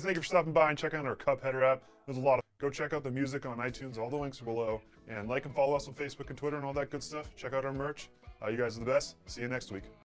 Thank you for stopping by and checking out our Cuphead app. There's a lot of Go check out the music on iTunes. All the links are below. And like and follow us on Facebook and Twitter and all that good stuff. Check out our merch. You guys are the best. See you next week.